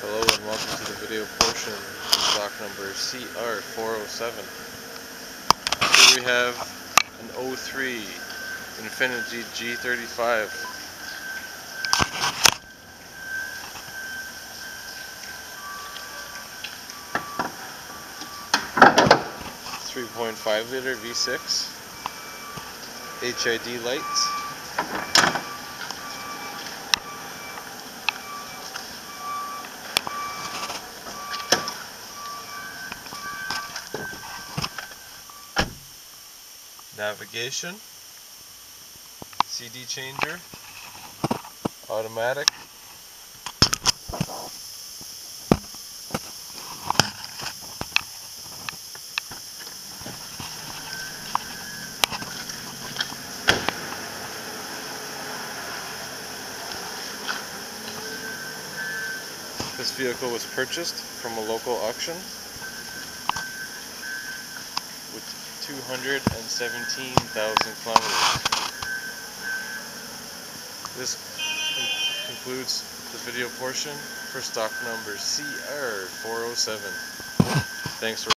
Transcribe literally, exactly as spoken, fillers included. Hello and welcome to the video portion of stock number C R four oh seven. Here we have an oh three Infiniti G thirty-five. three point five liter V six. H I D lights. Navigation, C D changer, automatic, this vehicle was purchased from a local auction. two hundred seventeen thousand kilometers. This concludes the video portion for stock number C R four oh seven. Thanks for